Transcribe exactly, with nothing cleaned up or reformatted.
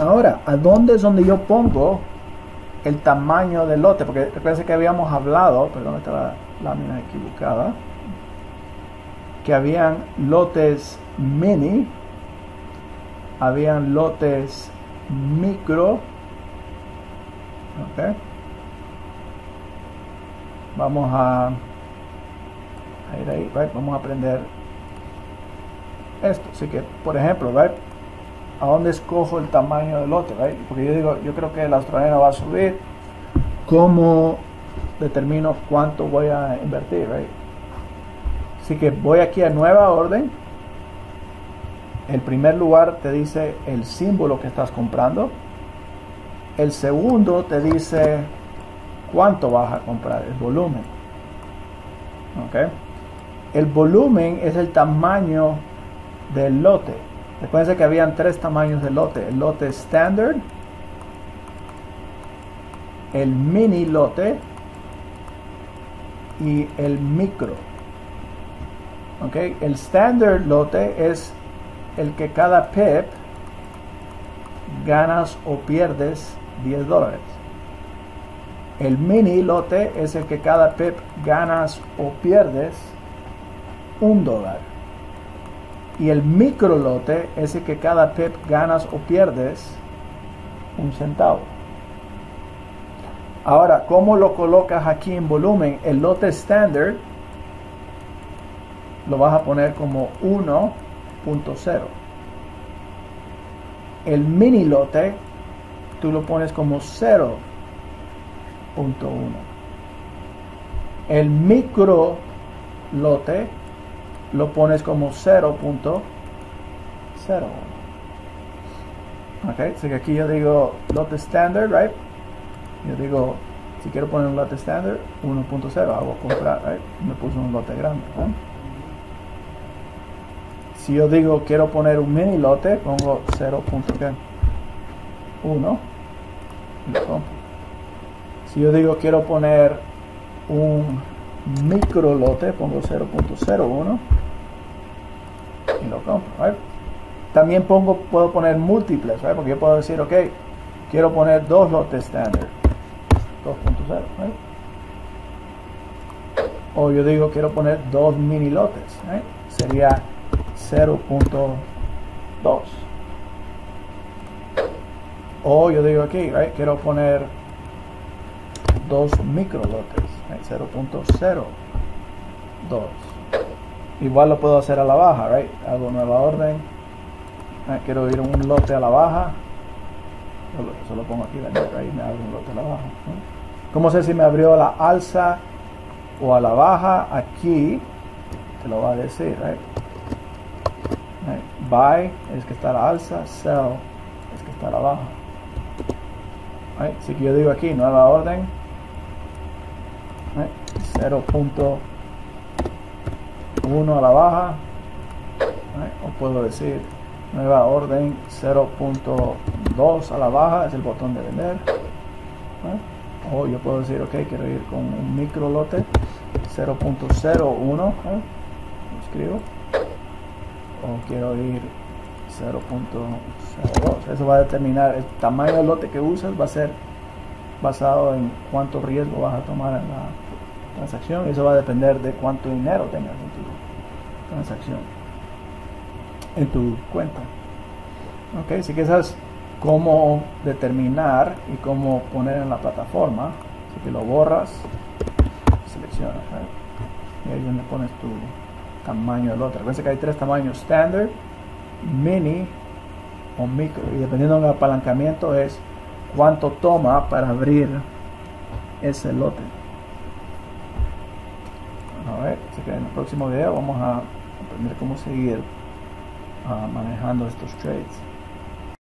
Ahora, ¿a dónde es donde yo pongo el tamaño del lote? Porque recuerden que habíamos hablado, perdón, está la lámina equivocada, que habían lotes mini, habían lotes micro. Ok, vamos a, a ir ahí, right? Vamos a aprender esto. Así que, por ejemplo, right, ¿a dónde escojo el tamaño del lote? Right? Porque yo digo, yo creo que la astronera va a subir. ¿Cómo determino cuánto voy a invertir? Right? Así que voy aquí a nueva orden. El primer lugar te dice el símbolo que estás comprando. El segundo te dice cuánto vas a comprar, el volumen. ¿Okay? El volumen es el tamaño del lote. Recuerden que habían tres tamaños de lote. El lote estándar, el mini lote y el micro. ¿Okay? El estándar lote es el que cada pip ganas o pierdes diez dólares. El mini lote es el que cada pip ganas o pierdes un dólar. Y el micro lote es el que cada pip ganas o pierdes un centavo. Ahora, ¿cómo lo colocas aquí en volumen? El lote estándar lo vas a poner como uno punto cero. El mini lote tú lo pones como cero punto uno. El micro lote lo pones como cero punto cero uno. Ok, así que aquí yo digo lote estándar, right? Yo digo, si quiero poner un lote estándar, uno punto cero, hago comprar, right? Me puse un lote grande, ¿no? Si yo digo quiero poner un mini lote, pongo cero punto uno y lo compro. Si yo digo quiero poner un micro lote, pongo cero punto cero uno y lo compro, right? También pongo, puedo poner múltiples, right? Porque yo puedo decir, ok, quiero poner dos lotes estándar, dos punto cero, right? O yo digo quiero poner dos mini lotes, right? Sería cero punto dos. O yo digo aquí, right, quiero poner dos micro lotes, right, cero punto cero dos. Igual lo puedo hacer a la baja, right? Hago nueva orden, right, quiero ir un lote a la baja, eso lo pongo aquí, right, me abro un lote a la baja, right. ¿Cómo sé si me abrió a la alza o a la baja? Aquí te lo va a decir, right. Right. Buy es que está a la alza, sell es que está a la baja. Right. Así que yo digo aquí, nueva orden, right, cero punto uno a la baja, right, o puedo decir nueva orden cero punto dos a la baja, es el botón de vender, right. O yo puedo decir, ok, quiero ir con un micro lote cero punto cero uno, right. Lo escribo. O quiero ir cero punto cero dos. Eso va a determinar el tamaño del lote que usas, va a ser basado en cuánto riesgo vas a tomar en la transacción. Eso va a depender de cuánto dinero tengas en tu transacción, en tu cuenta. Ok, así que sabes cómo determinar y cómo poner en la plataforma. Así que lo borras, seleccionas, ¿eh? Y ahí es donde pones tu tamaño del lote. Recuerda que hay tres tamaños: estándar, mini o micro, y dependiendo del apalancamiento es cuánto toma para abrir ese lote. A ver, así que en el próximo video vamos a aprender cómo seguir uh, manejando estos trades.